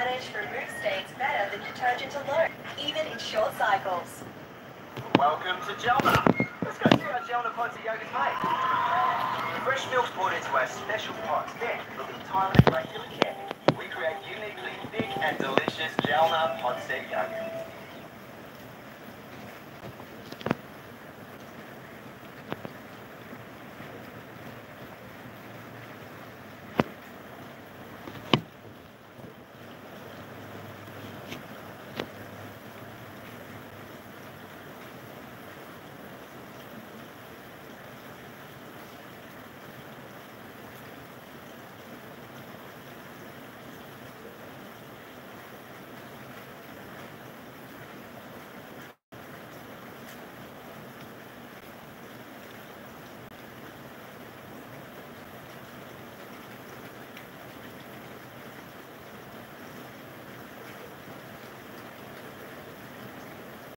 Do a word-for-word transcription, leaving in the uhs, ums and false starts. manage for root stains better than detergent alone, even in short cycles. Welcome to Jalna. Let's go through how Jalna pods of yogurt is made. Fresh milk's poured into our special pots, then, with a time and regular care, we create uniquely thick and delicious Jalna Podset yogurt.